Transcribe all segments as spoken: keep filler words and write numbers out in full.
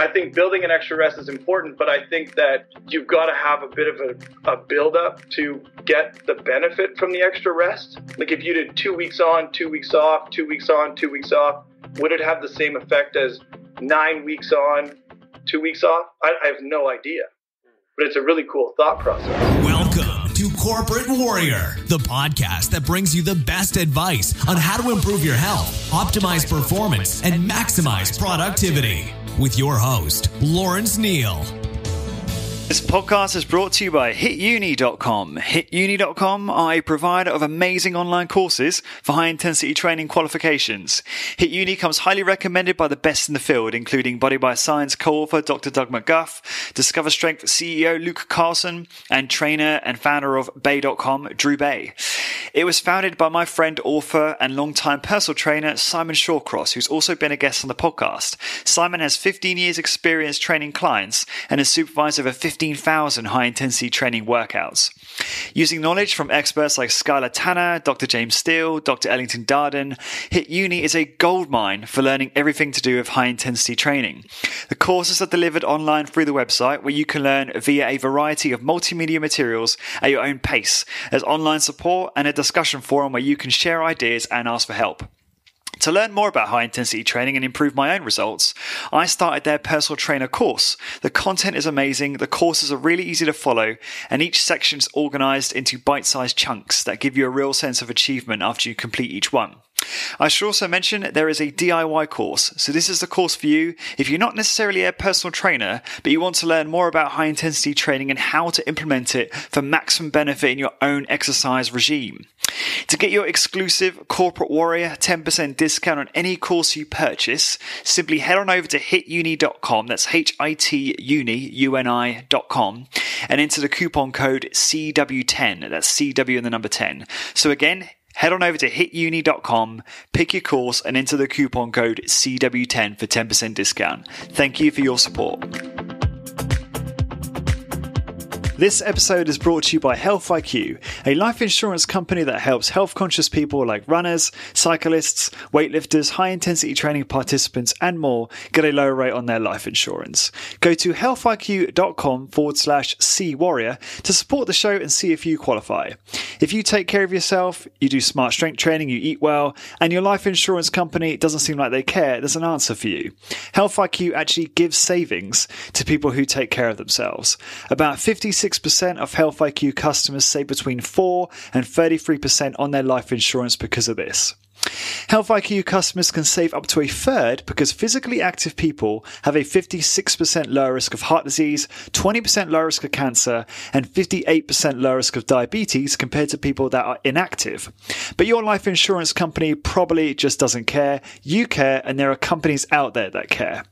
I think building an extra rest is important, but I think that you've got to have a bit of a, a build up to get the benefit from the extra rest. Like if you did two weeks on, two weeks off, two weeks on, two weeks off, would it have the same effect as nine weeks on, two weeks off? I, I have no idea, but it's a really cool thought process. Welcome to Corporate Warrior, the podcast that brings you the best advice on how to improve your health, optimize performance, and maximize productivity. With your host, Lawrence Neal. This podcast is brought to you by hit uni dot com. hit uni dot com are a provider of amazing online courses for high-intensity training qualifications. HitUni comes highly recommended by the best in the field, including Body by Science co-author Doctor Doug McGuff, Discover Strength C E O Luke Carlson, and trainer and founder of Bay dot com, Drew Bay. It was founded by my friend, author, and longtime personal trainer, Simon Shawcross, who's also been a guest on the podcast. Simon has fifteen years experience training clients and is supervised over fifteen thousand high-intensity training workouts. Using knowledge from experts like Skyler Tanner, Doctor James Steele, Doctor Ellington Darden, HitUni is a goldmine for learning everything to do with high-intensity training. The courses are delivered online through the website, where you can learn via a variety of multimedia materials at your own pace. There's online support and a discussion forum where you can share ideas and ask for help. To learn more about high-intensity training and improve my own results, I started their personal trainer course. The content is amazing, the courses are really easy to follow, and each section is organized into bite-sized chunks that give you a real sense of achievement after you complete each one. I should also mention there is a D I Y course, so this is the course for you if you're not necessarily a personal trainer, but you want to learn more about high-intensity training and how to implement it for maximum benefit in your own exercise regime. To get your exclusive Corporate Warrior ten percent discount on any course you purchase, simply head on over to hit uni dot com, that's H I T uni dot com, and enter the coupon code C W ten, that's C W and the number ten. So again, head on over to hit uni dot com, pick your course, and enter the coupon code C W ten for ten percent discount. Thank you for your support. This episode is brought to you by Health I Q, a life insurance company that helps health-conscious people like runners, cyclists, weightlifters, high-intensity training participants, and more get a lower rate on their life insurance. Go to health I Q dot com forward slash C Warrior to support the show and see if you qualify. If you take care of yourself, you do smart strength training, you eat well, and your life insurance company doesn't seem like they care, there's an answer for you. Health I Q actually gives savings to people who take care of themselves. About fifty-six percent of Health I Q customers say between four and thirty-three percent on their life insurance because of this. Health I Q customers can save up to a third because physically active people have a fifty-six percent lower risk of heart disease, twenty percent lower risk of cancer, and fifty-eight percent lower risk of diabetes compared to people that are inactive. But your life insurance company probably just doesn't care. You care, and there are companies out there that care.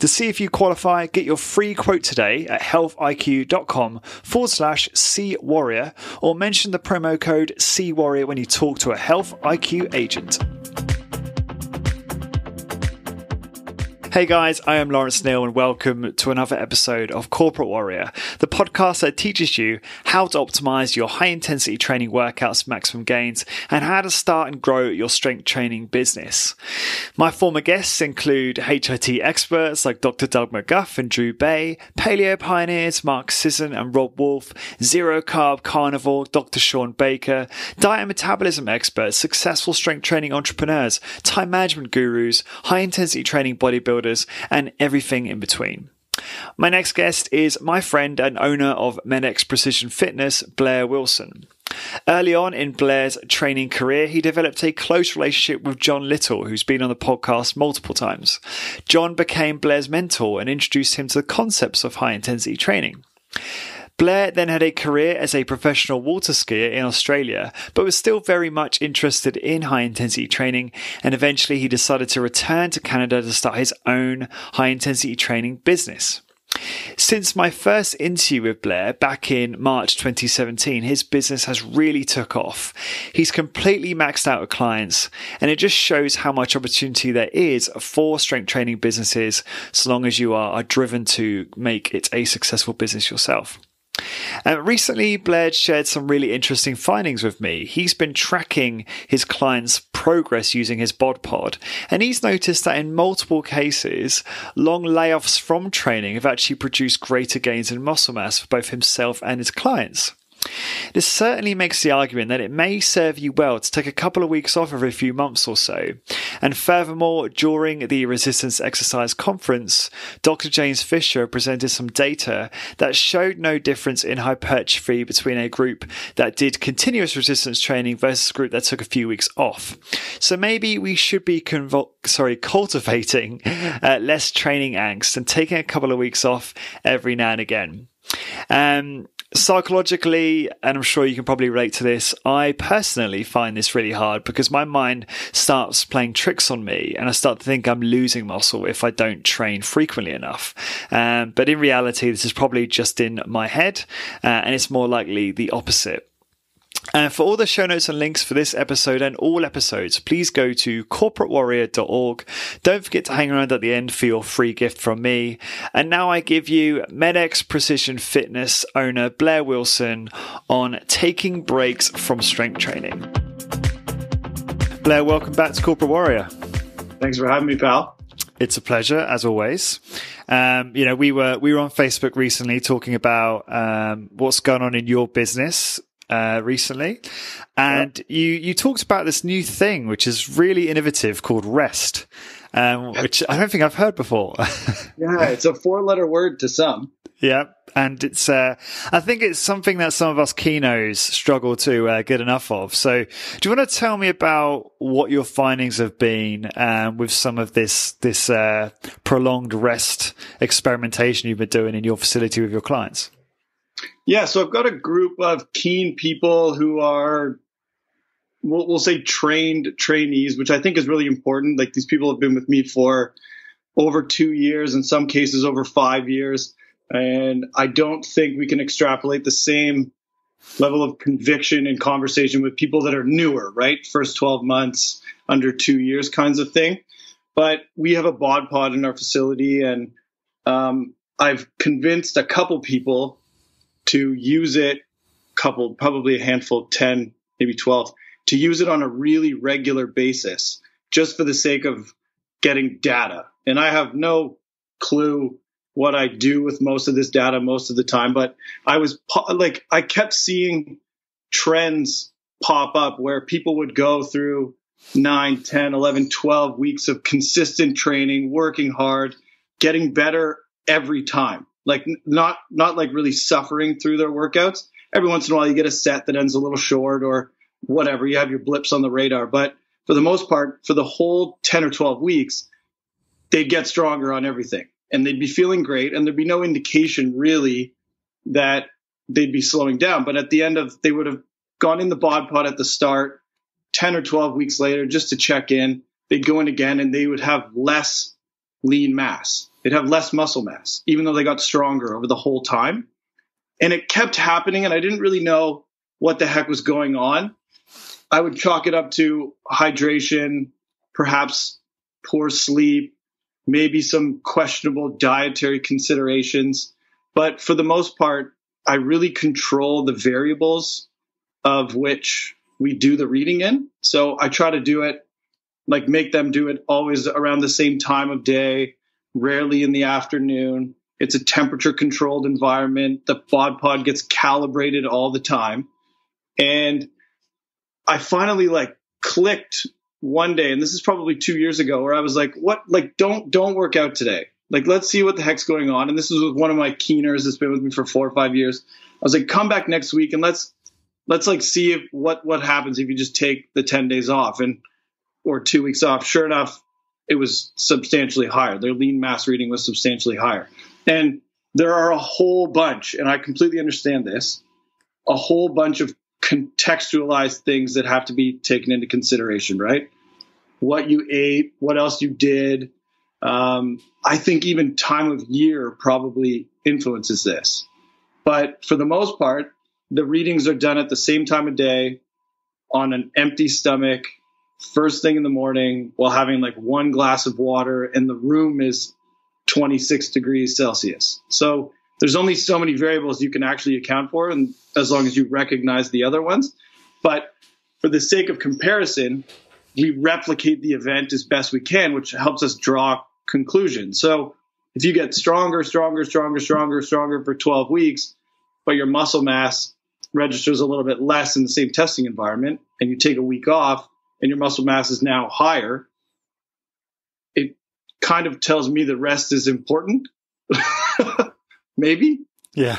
To see if you qualify, get your free quote today at health I Q dot com forward slash C Warrior, or mention the promo code C Warrior when you talk to a Health I Q agent. Hey guys, I am Lawrence Neal and welcome to another episode of Corporate Warrior, the podcast that teaches you how to optimize your high-intensity training workouts for maximum gains and how to start and grow your strength training business. My former guests include H I T experts like Doctor Doug McGuff and Drew Bay, paleo pioneers Mark Sisson and Rob Wolf, zero-carb carnivore Doctor Sean Baker, diet and metabolism experts, successful strength training entrepreneurs, time management gurus, high-intensity training bodybuilders, and everything in between. My next guest is my friend and owner of MedX Precision Fitness, Blair Wilson. Early on in Blair's training career, he developed a close relationship with John Little, who's been on the podcast multiple times. John became Blair's mentor and introduced him to the concepts of high-intensity training. Blair then had a career as a professional water skier in Australia, but was still very much interested in high-intensity training, and eventually he decided to return to Canada to start his own high-intensity training business. Since my first interview with Blair back in March twenty seventeen, his business has really took off. He's completely maxed out with clients, and it just shows how much opportunity there is for strength training businesses so long as you are, are driven to make it a successful business yourself. And recently, Blair shared some really interesting findings with me. He's been tracking his clients' progress using his BodPod, and he's noticed that in multiple cases, long layoffs from training have actually produced greater gains in muscle mass for both himself and his clients. This certainly makes the argument that it may serve you well to take a couple of weeks off every few months or so. And furthermore, during the Resistance Exercise Conference, Doctor James Fisher presented some data that showed no difference in hypertrophy between a group that did continuous resistance training versus a group that took a few weeks off. So maybe we should be convol- sorry, cultivating uh, less training angst and taking a couple of weeks off every now and again. Um, Psychologically, and I'm sure you can probably relate to this, I personally find this really hard because my mind starts playing tricks on me and I start to think I'm losing muscle if I don't train frequently enough. Um, but in reality, this is probably just in my head, uh, and it's more likely the opposite. And for all the show notes and links for this episode and all episodes, please go to corporate warrior dot org. Don't forget to hang around at the end for your free gift from me. And now I give you MedX Precision Fitness owner Blair Wilson on taking breaks from strength training. Blair, welcome back to Corporate Warrior. Thanks for having me, pal. It's a pleasure, as always. Um, you know, we were we were on Facebook recently talking about um, what's going on in your business Uh, recently, and yep. you you talked about this new thing which is really innovative called rest, um, which I don't think I've heard before. Yeah, it's a four-letter word to some. Yeah, and it's uh, I think it's something that some of us kenos struggle to uh, get enough of. So, do you want to tell me about what your findings have been um, with some of this this uh, prolonged rest experimentation you've been doing in your facility with your clients? Yeah, so I've got a group of keen people who are, we'll, we'll say trained trainees, which I think is really important. Like, these people have been with me for over two years, in some cases over five years. And I don't think we can extrapolate the same level of conviction and conversation with people that are newer, right? First twelve months, under two years kinds of thing. But we have a BodPod in our facility, and um, I've convinced a couple people to use it, coupled probably a handful, ten, maybe twelve, to use it on a really regular basis just for the sake of getting data. And I have no clue what I do with most of this data most of the time, but I was like, I kept seeing trends pop up where people would go through nine, ten, eleven, twelve weeks of consistent training, working hard, getting better every time. Like not, not like really suffering through their workouts. Every once in a while you get a set that ends a little short or whatever. You have your blips on the radar. But for the most part, for the whole ten or twelve weeks, they'd get stronger on everything and they'd be feeling great. And there'd be no indication really that they'd be slowing down. But at the end of, they would have gone in the BodPod at the start, ten or twelve weeks later, just to check in, they'd go in again and they would have less lean mass. They'd have less muscle mass, even though they got stronger over the whole time. And it kept happening, and I didn't really know what the heck was going on. I would chalk it up to hydration, perhaps poor sleep, maybe some questionable dietary considerations. But for the most part, I really control the variables of which we do the reading in. So I try to do it, like make them do it always around the same time of day, rarely in the afternoon. It's a temperature-controlled environment. The BodPod gets calibrated all the time. And I finally like clicked one day, and this is probably two years ago, where I was like, what, like, don't, don't work out today. Like, let's see what the heck's going on. And this is with one of my keeners that's been with me for four or five years. I was like, come back next week and let's, let's like see if what, what happens if you just take the ten days off and, or two weeks off. Sure enough, it was substantially higher. Their lean mass reading was substantially higher. And there are a whole bunch, and I completely understand this, a whole bunch of contextualized things that have to be taken into consideration, right? What you ate, what else you did. Um, I think even time of year probably influences this. But for the most part, the readings are done at the same time of day on an empty stomach, first thing in the morning, while having like one glass of water, and the room is twenty-six degrees Celsius. So there's only so many variables you can actually account for, and as long as you recognize the other ones. But for the sake of comparison, we replicate the event as best we can, which helps us draw conclusions. So if you get stronger, stronger, stronger, stronger, stronger for twelve weeks, but your muscle mass registers a little bit less in the same testing environment, and you take a week off and your muscle mass is now higher, it kind of tells me the rest is important. Maybe. Yeah.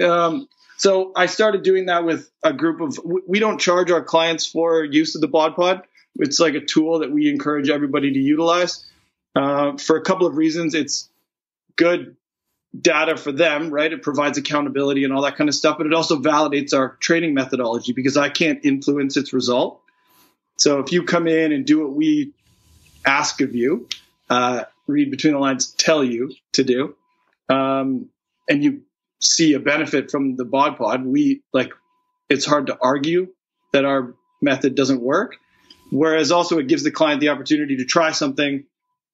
Um, so I started doing that with a group of, we don't charge our clients for use of the BodPod. It's like a tool that we encourage everybody to utilize uh, for a couple of reasons. It's good data for them, right? It provides accountability and all that kind of stuff, but it also validates our training methodology because I can't influence its result. So if you come in and do what we ask of you, uh, read between the lines, tell you to do, um, and you see a benefit from the BodPod, we like, it's hard to argue that our method doesn't work. Whereas also it gives the client the opportunity to try something,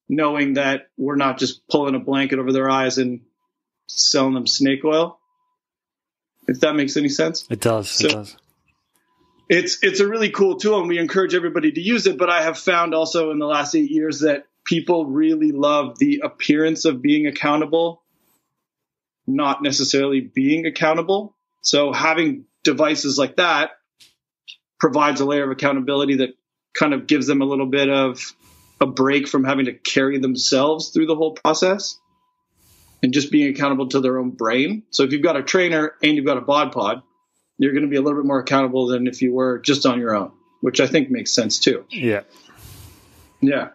knowing that we're not just pulling a blanket over their eyes and selling them snake oil, if that makes any sense. It does. So it does. It's, it's a really cool tool, and we encourage everybody to use it. But I have found also in the last eight years that people really love the appearance of being accountable, not necessarily being accountable. So having devices like that provides a layer of accountability that kind of gives them a little bit of a break from having to carry themselves through the whole process and just being accountable to their own brain. So if you've got a trainer and you've got a BodPod, you're going to be a little bit more accountable than if you were just on your own, which I think makes sense too. Yeah. Yeah.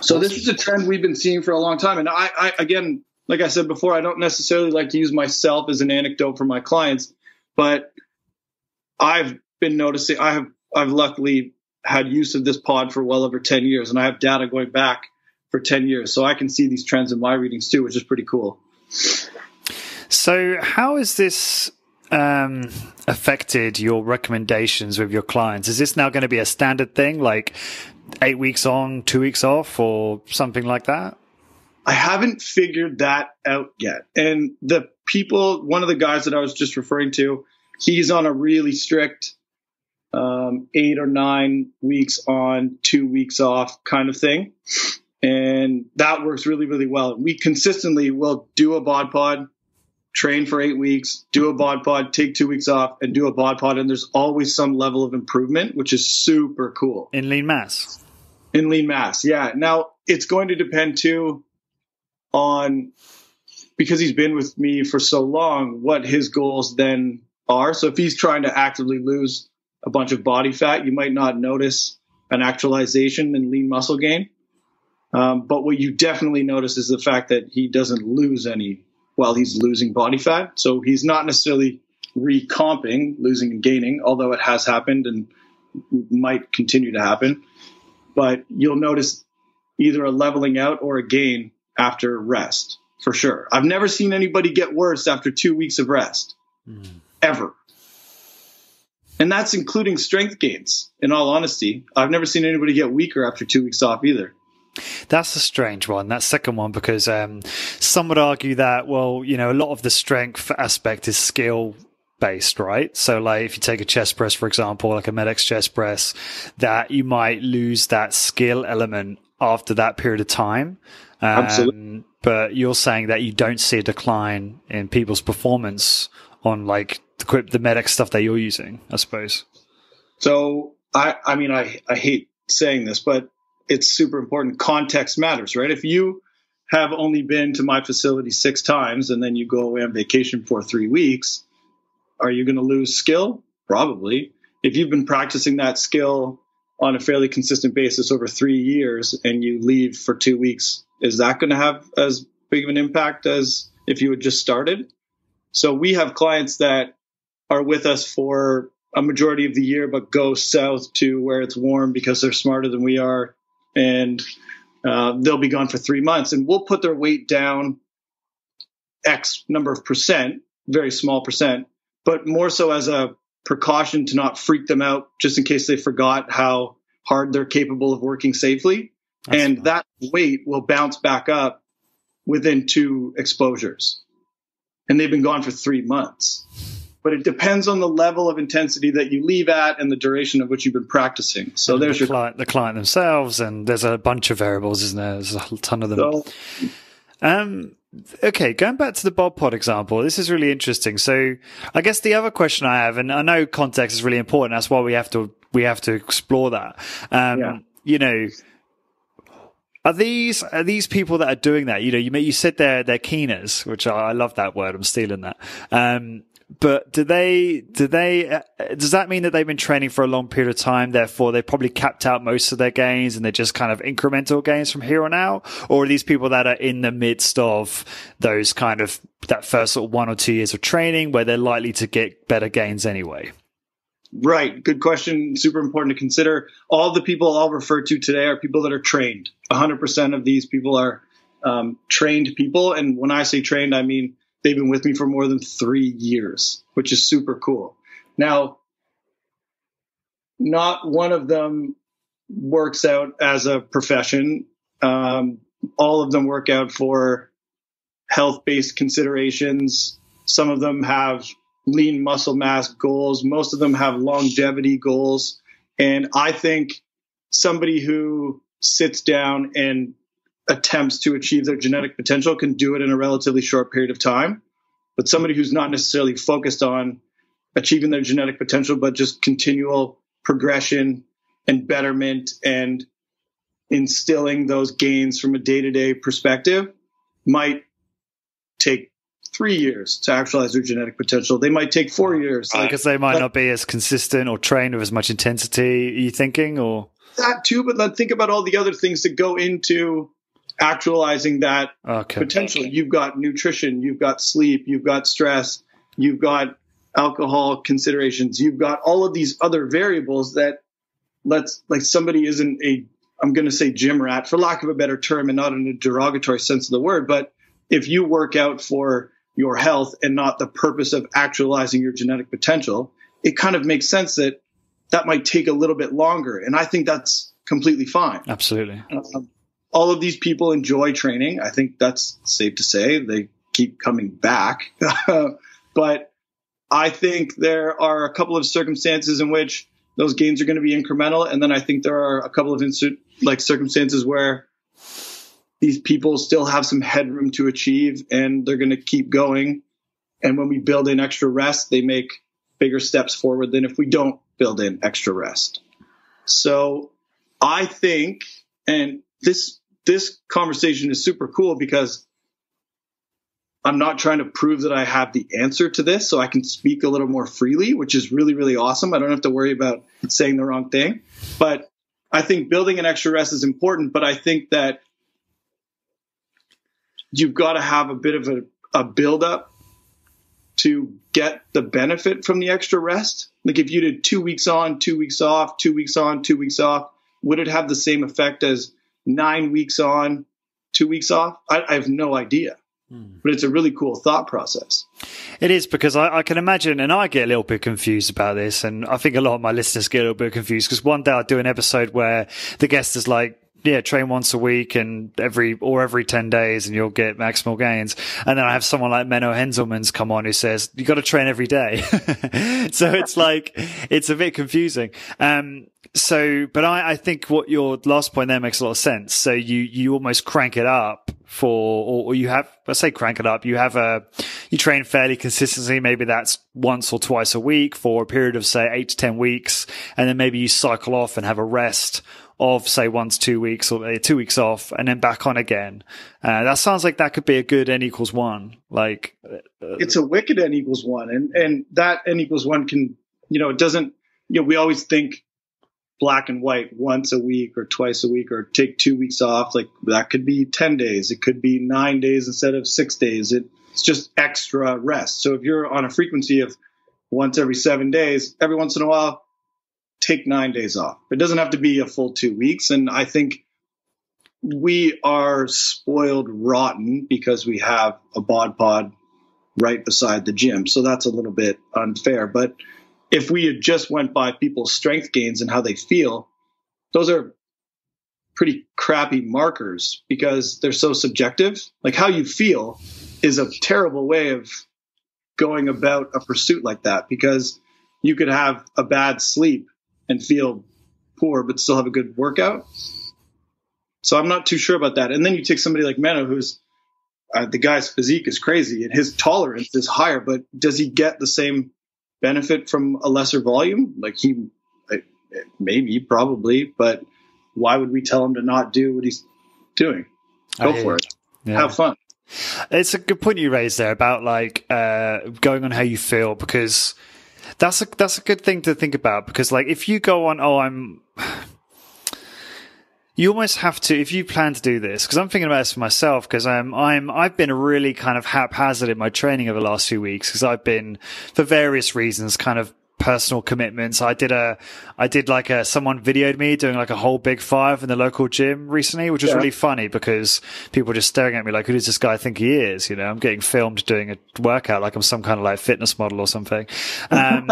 So this is a trend we've been seeing for a long time. And I, I, again, like I said before, I don't necessarily like to use myself as an anecdote for my clients, but I've been noticing, I have, I've luckily had use of this pod for well over ten years, and I have data going back for ten years. So I can see these trends in my readings too, which is pretty cool. So how is this um affected your recommendations with your clients? Is this now going to be a standard thing, like eight weeks on, two weeks off, or something like that? I haven't figured that out yet. And the people, one of the guys that I was just referring to, he's on a really strict um eight or nine weeks on, two weeks off kind of thing. And that works really, really well. We consistently will do a BodPod, train for eight weeks, do a BodPod, take two weeks off, and do a BodPod. And there's always some level of improvement, which is super cool. In lean mass. In lean mass, yeah. Now, it's going to depend, too, on, because he's been with me for so long, what his goals then are. So if he's trying to actively lose a bunch of body fat, you might not notice an actualization in lean muscle gain. Um, but what you definitely notice is the fact that he doesn't lose any while he's losing body fat. So he's not necessarily recomping, losing and gaining, although it has happened and might continue to happen. But you'll notice either a leveling out or a gain after rest, for sure. I've never seen anybody get worse after two weeks of rest, mm. ever. And that's including strength gains, in all honesty. I've never seen anybody get weaker after two weeks off either. That's a strange one, that second one, because um, some would argue that, well, you know, a lot of the strength aspect is skill based, right? So like if you take a chest press, for example, like a MedX chest press, that you might lose that skill element after that period of time. Um, Absolutely. But you're saying that you don't see a decline in people's performance on like the, the MedX stuff that you're using, I suppose. So I, I mean, I, I hate saying this, but it's super important. Context matters, right? If you have only been to my facility six times and then you go away on vacation for three weeks, are you going to lose skill? Probably. If you've been practicing that skill on a fairly consistent basis over three years and you leave for two weeks, is that going to have as big of an impact as if you had just started? So we have clients that are with us for a majority of the year, but go south to where it's warm because they're smarter than we are. And uh, they'll be gone for three months and we'll put their weight down X number of percent, very small percent, but more so as a precaution to not freak them out just in case they forgot how hard they're capable of working safely. That's and nice. That weight will bounce back up within two exposures. and they've been gone for three months. But it depends on the level of intensity that you leave at and the duration of which you've been practicing. So and there's the your client, the client themselves, and there's a bunch of variables, isn't there? There's a whole ton of them. So, um, okay, going back to the BodPod example, this is really interesting. So I guess the other question I have, and I know context is really important. That's why we have to we have to explore that. Um, yeah. You know. Are these are these people that are doing that? You know, you you said they're they're keeners, which I, I love that word. I'm stealing that. Um, but do they do they uh, does that mean that they've been training for a long period of time? Therefore, they probably capped out most of their gains, and they're just kind of incremental gains from here on out. Or are these people that are in the midst of those kind of that first sort of one or two years of training where they're likely to get better gains anyway? Right. Good question. Super important to consider. All the people I'll refer to today are people that are trained. one hundred percent of these people are um, trained people. And when I say trained, I mean they've been with me for more than three years, which is super cool. Now, not one of them works out as a profession. Um, all of them work out for health-based considerations. Some of them have lean muscle mass goals. Most of them have longevity goals. And I think somebody who sits down and attempts to achieve their genetic potential can do it in a relatively short period of time. But somebody who's not necessarily focused on achieving their genetic potential, but just continual progression and betterment and instilling those gains from a day-to-day perspective might take three years to actualize their genetic potential. They might take four years. Because they might not be as consistent or trained with as much intensity, are you thinking? Or that too, but then think about all the other things that go into actualizing that okay. potential. You've got nutrition, you've got sleep, you've got stress, you've got alcohol considerations, you've got all of these other variables that let's like somebody isn't a, I'm going to say gym rat for lack of a better term and not in a derogatory sense of the word. But if you work out for your health and not the purpose of actualizing your genetic potential, it kind of makes sense that that might take a little bit longer. And I think that's completely fine. Absolutely. Um, all of these people enjoy training. I think that's safe to say. They keep coming back. But I think there are a couple of circumstances in which those gains are going to be incremental. And then I think there are a couple of insert, like circumstances where these people still have some headroom to achieve and they're going to keep going. And when we build in extra rest, they make bigger steps forward than if we don't build in extra rest. So I think, and this, this conversation is super cool because I'm not trying to prove that I have the answer to this, so I can speak a little more freely, which is really, really awesome. I don't have to worry about saying the wrong thing, but I think building in extra rest is important. But I think that you've got to have a bit of a, a buildup to get the benefit from the extra rest. Like if you did two weeks on, two weeks off, two weeks on, two weeks off, would it have the same effect as nine weeks on, two weeks off? I, I have no idea. But it's a really cool thought process. It is, because I, I can imagine, and I get a little bit confused about this, and I think a lot of my listeners get a little bit confused, because one day I do an episode where the guest is like, yeah, train once a week and every or every ten days and you'll get maximal gains. And then I have someone like Menno Henselmans come on who says, you got to train every day. So it's like, it's a bit confusing. Um, so, but I, I think what your last point there makes a lot of sense. So you, you almost crank it up for, or, or you have, I say crank it up. You have a, you train fairly consistently. Maybe that's once or twice a week for a period of say eight to ten weeks. And then maybe you cycle off and have a rest of say once, two weeks or two weeks off and then back on again. Uh, that sounds like that could be a good N equals one. Like uh, it's a wicked N equals one. And, and that N equals one can, you know, it doesn't, you know, we always think black and white, once a week or twice a week or take two weeks off. Like that could be ten days. It could be nine days instead of six days. It, it's just extra rest. So if you're on a frequency of once every seven days, every once in a while, take nine days off. It doesn't have to be a full two weeks. And I think we are spoiled rotten because we have a BodPod right beside the gym. So that's a little bit unfair. But if we had just went by people's strength gains and how they feel, those are pretty crappy markers because they're so subjective. Like how you feel is a terrible way of going about a pursuit like that, because you could have a bad sleep and feel poor, but still have a good workout. So I'm not too sure about that. And then you take somebody like Menno, who's uh, the guy's physique is crazy and his tolerance is higher, but does he get the same benefit from a lesser volume? Like he, maybe, probably, but why would we tell him to not do what he's doing? Go I, for it. Yeah. Have fun. It's a good point you raised there about like uh, going on how you feel, because that's a that's a good thing to think about. Because like if you go on, oh, I'm, you almost have to, if you plan to do this. Because I'm thinking about this for myself. Because I'm I'm I've been really kind of haphazard in my training over the last few weeks. Because I've been, for various reasons, kind of personal commitments. I did a, I did like a, someone videoed me doing like a whole big five in the local gym recently, which was yeah. really funny because people were just staring at me like, who does this guy think he is? You know, I'm getting filmed doing a workout like I'm some kind of like fitness model or something, um,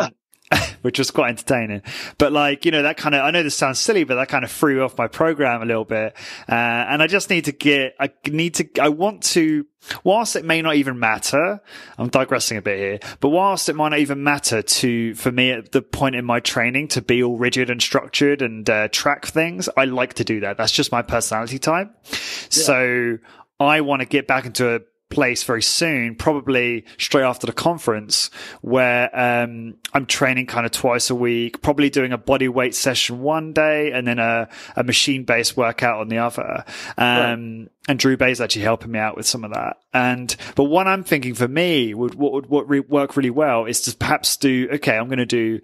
which was quite entertaining. But like, you know, that kind of, I know this sounds silly, but that kind of threw off my program a little bit. Uh, and I just need to get, I need to, I want to, whilst it may not even matter, I'm digressing a bit here, but whilst it might not even matter to, for me at the point in my training to be all rigid and structured and uh, track things, I like to do that. That's just my personality type. Yeah. So I want to get back into a place very soon, probably straight after the conference, where um, I'm training kind of twice a week, probably doing a body weight session one day and then a, a machine-based workout on the other. Um, right. And Drew Bay is actually helping me out with some of that. And but what I'm thinking for me would what would what re- work really well is to perhaps do, okay, I'm going to do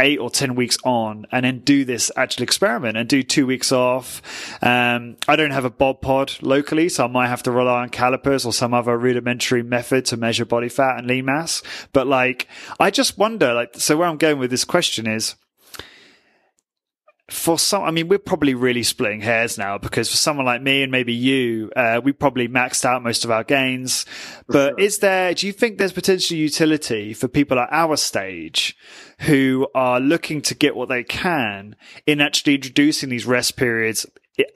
eight or ten weeks on and then do this actual experiment and do two weeks off. Um, I don't have a BodPod locally, so I might have to rely on calipers or some other rudimentary method to measure body fat and lean mass. But like, I just wonder, like, so where I'm going with this question is, for some, I mean, we're probably really splitting hairs now, because for someone like me and maybe you, uh, we probably maxed out most of our gains. For but sure. Is there, do you think there's potential utility for people at our stage who are looking to get what they can in actually introducing these rest periods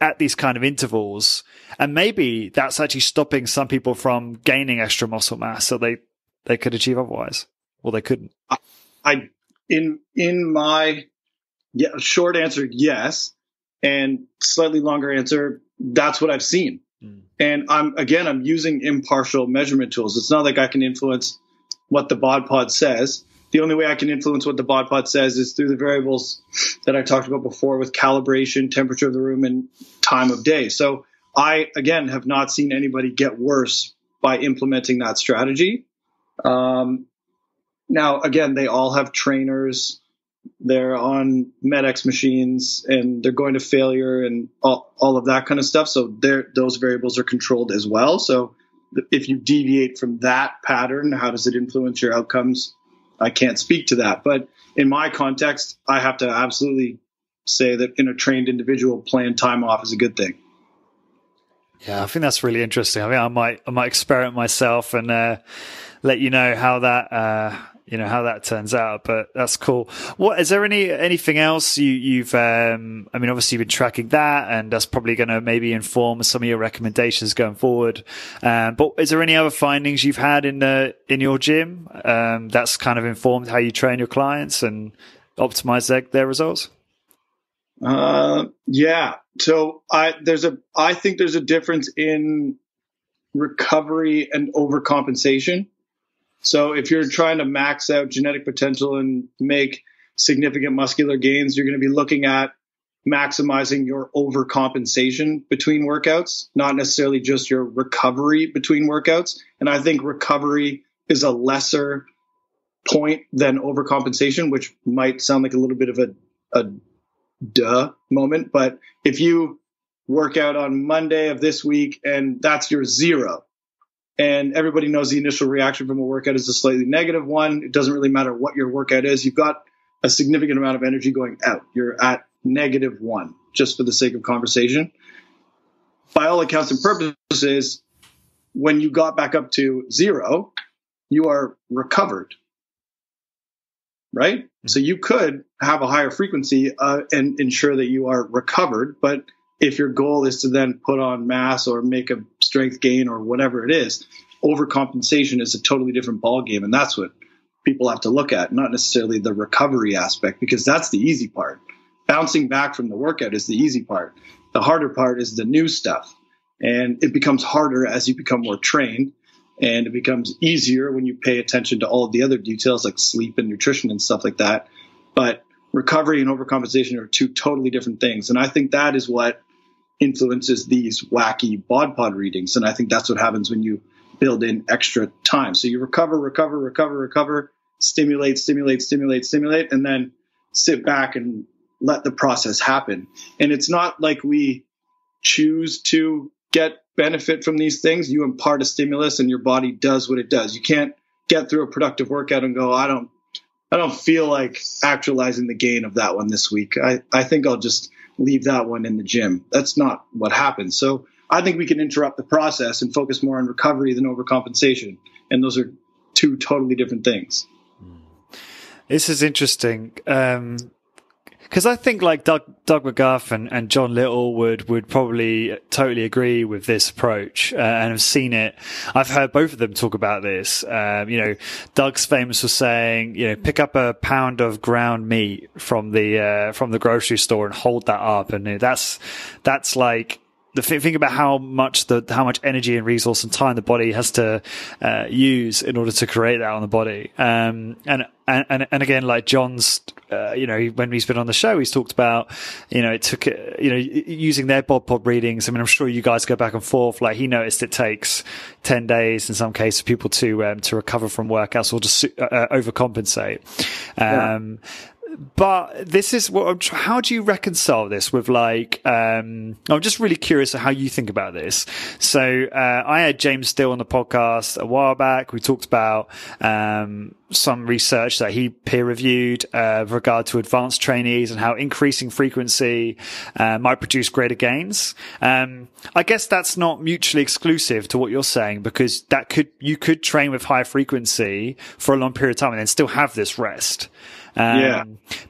at these kind of intervals? And maybe that's actually stopping some people from gaining extra muscle mass that they, they could achieve otherwise, or they couldn't. I, I in, in my, yeah, short answer, yes. And slightly longer answer, that's what I've seen. Mm. And I'm, again, I'm using impartial measurement tools. It's not like I can influence what the BodPod says. The only way I can influence what the BodPod says is through the variables that I talked about before with calibration, temperature of the room, and time of day. So I, again, have not seen anybody get worse by implementing that strategy. Um, now, again, they all have trainers. They're on MedX machines and they're going to failure and all, all of that kind of stuff. So those variables are controlled as well. So if you deviate from that pattern, how does it influence your outcomes? I can't speak to that. But in my context, I have to absolutely say that in a trained individual, planned time off is a good thing. Yeah, I think that's really interesting. I mean, I might I might experiment myself and uh, let you know how that uh, you know how that turns out. But that's cool. What is there any anything else you, you've? Um, I mean, obviously you've been tracking that, and that's probably going to maybe inform some of your recommendations going forward. Um, but is there any other findings you've had in the in your gym um, that's kind of informed how you train your clients and optimize their, their results? Uh, yeah. So I, there's a, I think there's a difference in recovery and overcompensation. So if you're trying to max out genetic potential and make significant muscular gains, you're going to be looking at maximizing your overcompensation between workouts, not necessarily just your recovery between workouts. And I think recovery is a lesser point than overcompensation, which might sound like a little bit of a, a duh moment. But if you work out on Monday of this week and that's your zero, and everybody knows the initial reaction from a workout is a slightly negative one, it doesn't really matter what your workout is, you've got a significant amount of energy going out. You're at negative one, just for the sake of conversation. By all accounts and purposes, when you got back up to zero, you are recovered. Right? So you could have a higher frequency uh, and ensure that you are recovered. But if your goal is to then put on mass or make a strength gain or whatever it is, overcompensation is a totally different ballgame, and that's what people have to look at, not necessarily the recovery aspect, because that's the easy part. Bouncing back from the workout is the easy part. The harder part is the new stuff. And it becomes harder as you become more trained, and it becomes easier when you pay attention to all of the other details like sleep and nutrition and stuff like that. But recovery and overcompensation are two totally different things. And I think that is what influences these wacky BodPod readings. And I think that's what happens when you build in extra time. So you recover, recover, recover, recover, stimulate, stimulate, stimulate, stimulate, and then sit back and let the process happen. And it's not like we choose to get benefit from these things. You impart a stimulus and your body does what it does. You can't get through a productive workout and go, I don't, I don't feel like actualizing the gain of that one this week. I, I think I'll just leave that one in the gym. That's not what happens. So I think we can interrupt the process and focus more on recovery than overcompensation. And those are two totally different things. This is interesting. Um, Because I think like Doug, Doug McGuff and, and John Little would, would probably totally agree with this approach uh, and have seen it. I've heard both of them talk about this. Um, you know, Doug's famous for saying, you know, pick up a pound of ground meat from the, uh, from the grocery store and hold that up. And that's, that's like, the think about how much the how much energy and resource and time the body has to uh, use in order to create that on the body, um, and and and again, like John's, uh, you know, when he's been on the show, he's talked about, you know, it took, you know, using their BodPod readings. I mean, I'm sure you guys go back and forth. Like he noticed it takes ten days in some cases for people to um, to recover from workouts or just uh, overcompensate. Um, yeah. But this is what I'm tr- how do you reconcile this with like, um, I'm just really curious how you think about this. So, uh, I had James Steele on the podcast a while back. We talked about, um, some research that he peer reviewed, uh, with regard to advanced trainees and how increasing frequency, uh, might produce greater gains. Um, I guess that's not mutually exclusive to what you're saying, because that could, you could train with high frequency for a long period of time and then still have this rest. Um, yeah,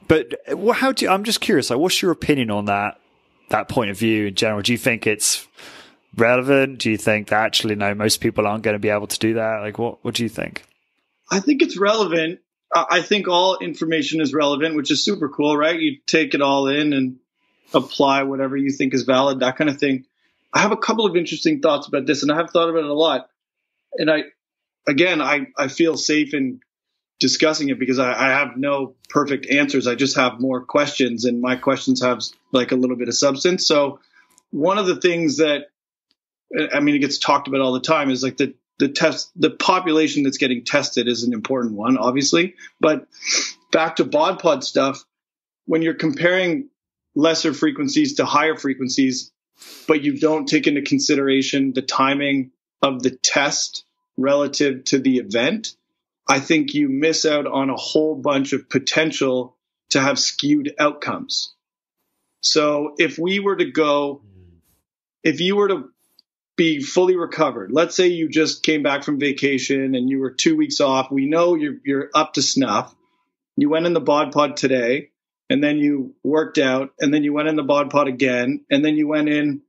but how do you, I'm just curious, like, what's your opinion on that, that point of view in general? Do you think it's relevant? Do you think that actually, no, most people aren't going to be able to do that? Like, what, what do you think? I think it's relevant. I think all information is relevant, which is super cool, right? You take it all in and apply whatever you think is valid, that kind of thing. I have a couple of interesting thoughts about this, and I have thought about it a lot. And I, again, I, I feel safe in discussing it because I, I have no perfect answers. I just have more questions, and my questions have like a little bit of substance. So one of the things that, I mean, it gets talked about all the time is like the, the test, the population that's getting tested is an important one, obviously, but back to BodPod stuff, when you're comparing lesser frequencies to higher frequencies, but you don't take into consideration the timing of the test relative to the event, I think you miss out on a whole bunch of potential to have skewed outcomes. So if we were to go, if you were to be fully recovered, let's say you just came back from vacation and you were two weeks off, we know you're, you're up to snuff. You went in the BodPod today, and then you worked out, and then you went in the BodPod again, and then you went in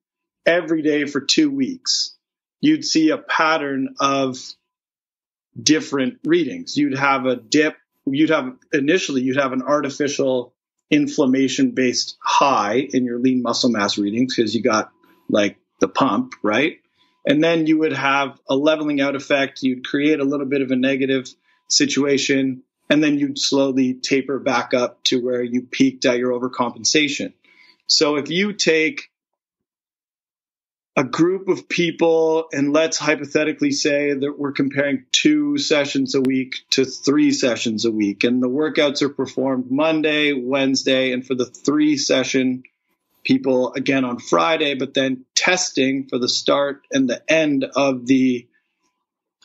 every day for two weeks. You'd see a pattern of different readings. You'd have a dip. You'd have initially, you'd have an artificial inflammation based high in your lean muscle mass readings because you got like the pump, right? And then you would have a leveling out effect. You'd create a little bit of a negative situation, and then you'd slowly taper back up to where you peaked at your overcompensation. So if you take a group of people, and let's hypothetically say that we're comparing two sessions a week to three sessions a week, and the workouts are performed Monday, Wednesday, and for the three session people again on Friday, but then testing for the start and the end of the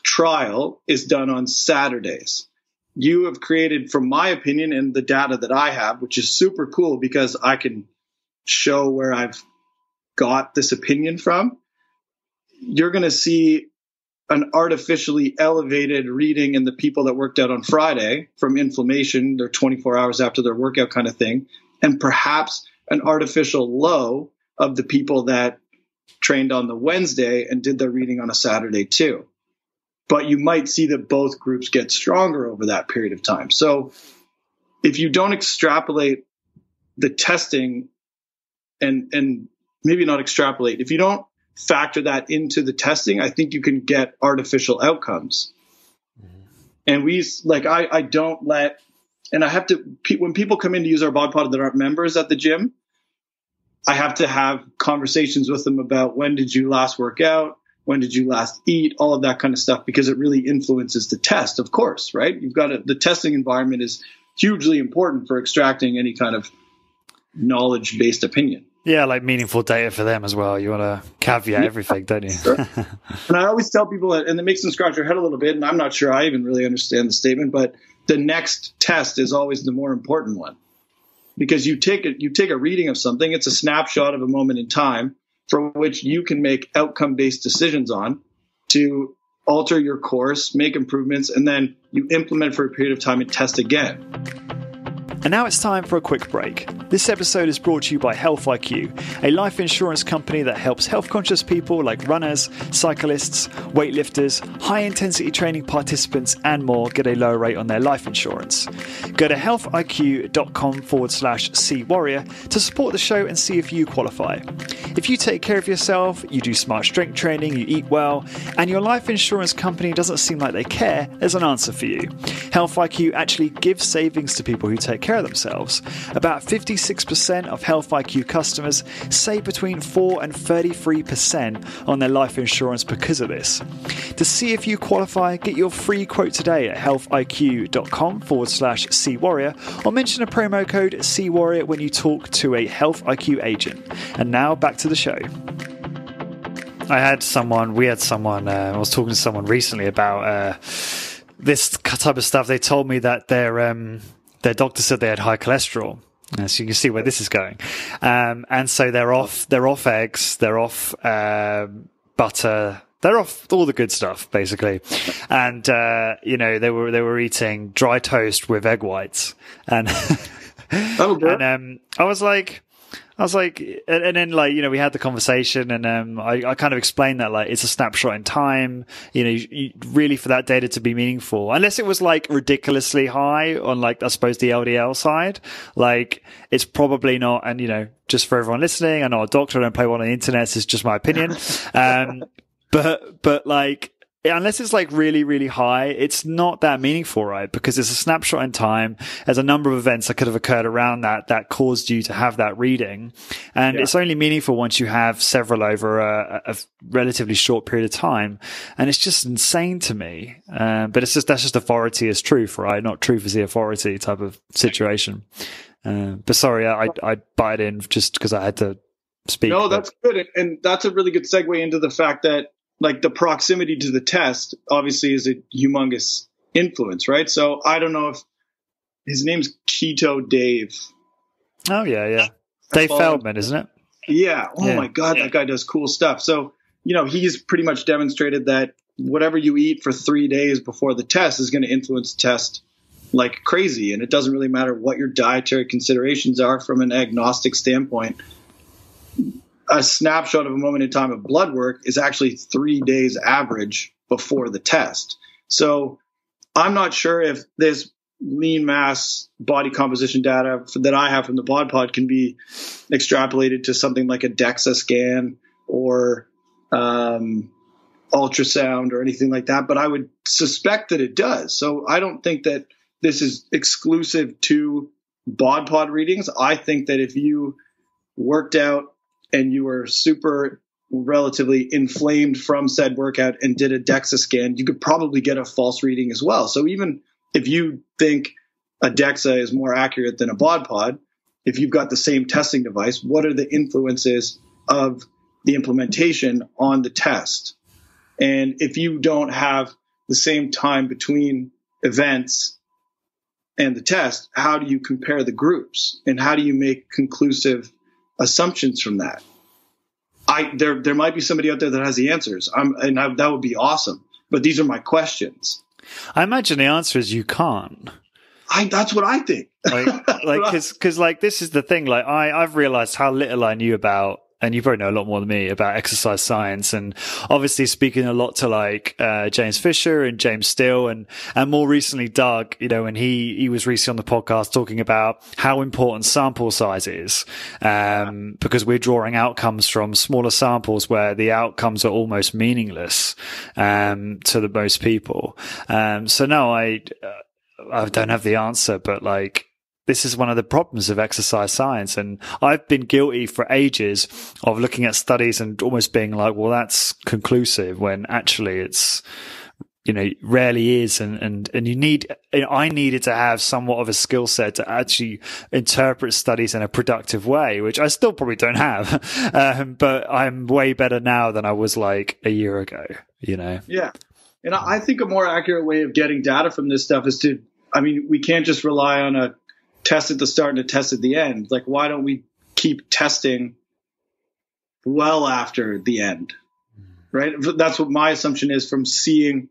trial is done on Saturdays. You have created, from my opinion, and the data that I have, which is super cool because I can show where I've got this opinion from, you're going to see an artificially elevated reading in the people that worked out on Friday from inflammation, they're twenty-four hours after their workout kind of thing, and perhaps an artificial low of the people that trained on the Wednesday and did their reading on a Saturday too. but you might see that both groups get stronger over that period of time. So if you don't extrapolate the testing and and maybe not extrapolate, if you don't factor that into the testing, I think you can get artificial outcomes. Mm-hmm. And we like, I, I don't let, and I have to, when people come in to use our BodPod that aren't members at the gym, I have to have conversations with them about when did you last work out? When did you last eat? All of that kind of stuff, because it really influences the test, of course, right? You've got to, the testing environment is hugely important for extracting any kind of knowledge-based opinion. Yeah, like meaningful data for them as well. You want to caveat yeah, everything, don't you? Sure. And I always tell people, that, and it makes them scratch their head a little bit, and I'm not sure I even really understand the statement, but the next test is always the more important one. Because you take a, you take a reading of something, it's a snapshot of a moment in time from which you can make outcome-based decisions on to alter your course, make improvements, and then you implement for a period of time and test again. And now it's time for a quick break. This episode is brought to you by Health I Q, a life insurance company that helps health-conscious people like runners, cyclists, weightlifters, high-intensity training participants, and more get a lower rate on their life insurance. Go to health I Q dot com forward slash C Warrior to support the show and see if you qualify. If you take care of yourself, you do smart strength training, you eat well, and your life insurance company doesn't seem like they care, there's an answer for you. Health I Q actually gives savings to people who take care of themselves. About fifty-six percent of Health I Q customers save between four and thirty-three percent on their life insurance because of this. To see if you qualify, get your free quote today at health I Q dot com forward slash C Warrior or mention a promo code C Warrior when you talk to a Health I Q agent. And now back to the show. I had someone, we had someone, uh, I was talking to someone recently about uh, this type of stuff. They told me that they're um, their doctor said they had high cholesterol. So you can see where this is going. Um, and so they're off, they're off eggs, they're off, uh, butter, they're off all the good stuff, basically. And, uh, you know, they were, they were eating dry toast with egg whites. And, oh, and, um, I was like, I was like, and, and then like, you know, we had the conversation and, um, I, I kind of explained that like, it's a snapshot in time, you know, you, you, really for that data to be meaningful, unless it was like ridiculously high on like, I suppose the L D L side, like it's probably not. And, you know, just for everyone listening, I know a doctor, I don't play one on the internet. So it's just my opinion. um, but, but like, unless it's like really, really high, it's not that meaningful, right? Because it's a snapshot in time. There's a number of events that could have occurred around that that caused you to have that reading. And yeah. It's only meaningful once you have several over a, a relatively short period of time. And it's just insane to me. Uh, but it's just, that's just authority is truth, right? Not truth is the authority type of situation. Uh, but sorry, I, I bite in just because I had to speak. No, that's good. And that's a really good segue into the fact that like the proximity to the test obviously is a humongous influence, right? So I don't know if his name's Keto Dave. Oh yeah. Yeah. Dave Feldman, isn't it? Yeah. Oh yeah. My God. That guy does cool stuff. So, you know, he's pretty much demonstrated that whatever you eat for three days before the test is going to influence the test like crazy. And it doesn't really matter what your dietary considerations are from an agnostic standpoint. A snapshot of a moment in time of blood work is actually three days average before the test. So I'm not sure if this lean mass body composition data that I have from the BodPod can be extrapolated to something like a DEXA scan or um, ultrasound or anything like that, but I would suspect that it does. So I don't think that this is exclusive to BodPod readings. I think that if you worked out and you were super relatively inflamed from said workout and did a DEXA scan, you could probably get a false reading as well. So even if you think a DEXA is more accurate than a BodPod, if you've got the same testing device, what are the influences of the implementation on the test? And if you don't have the same time between events and the test, how do you compare the groups and how do you make conclusive assumptions from that? I there there might be somebody out there that has the answers. I'm and I, that would be awesome. But these are my questions. I imagine the answer is you can't. I that's what I think. Like because like, like this is the thing. Like I I've realized how little I knew about and you probably know a lot more than me about exercise science, and obviously speaking a lot to like uh, James Fisher and James Steele, and and more recently Doug, you know, and he he was recently on the podcast talking about how important sample size is, um, because we're drawing outcomes from smaller samples where the outcomes are almost meaningless um, to the most people. Um, so no, I I don't have the answer, but like, this is one of the problems of exercise science. And I've been guilty for ages of looking at studies and almost being like, well, that's conclusive, when actually it's, you know, rarely is. And, and, and you need, you know, I needed to have somewhat of a skill set to actually interpret studies in a productive way, which I still probably don't have. Um, but I'm way better now than I was like a year ago, you know? Yeah. And I think a more accurate way of getting data from this stuff is to, I mean, we can't just rely on a test at the start and a test at the end. Like, why don't we keep testing well after the end, right? That's what my assumption is from seeing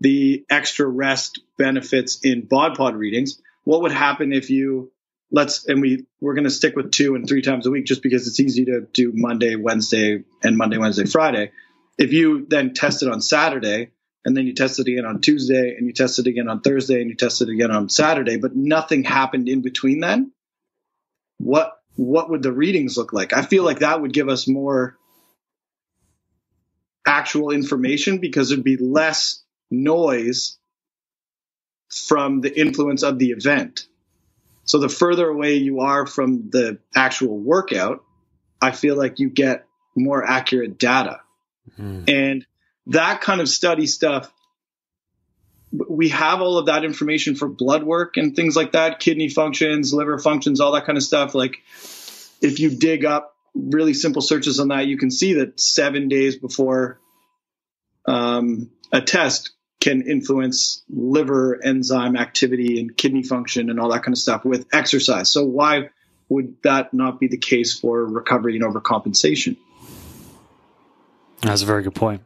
the extra rest benefits in BodPod readings. What would happen if you, let's, and we, we're going to stick with two and three times a week just because it's easy to do Monday, Wednesday, and Monday, Wednesday, Friday. If you then test it on Saturday, and then you test it again on Tuesday, and you test it again on Thursday, and you test it again on Saturday, but nothing happened in between then, what what would the readings look like? I feel like that would give us more actual information, because there'd be less noise from the influence of the event. So the further away you are from the actual workout, I feel like you get more accurate data. Mm-hmm. And that kind of study stuff, we have all of that information for blood work and things like that, kidney functions, liver functions, all that kind of stuff. Like, if you dig up really simple searches on that, you can see that seven days before um, a test can influence liver enzyme activity and kidney function and all that kind of stuff with exercise. So why would that not be the case for recovery and overcompensation? That's a very good point.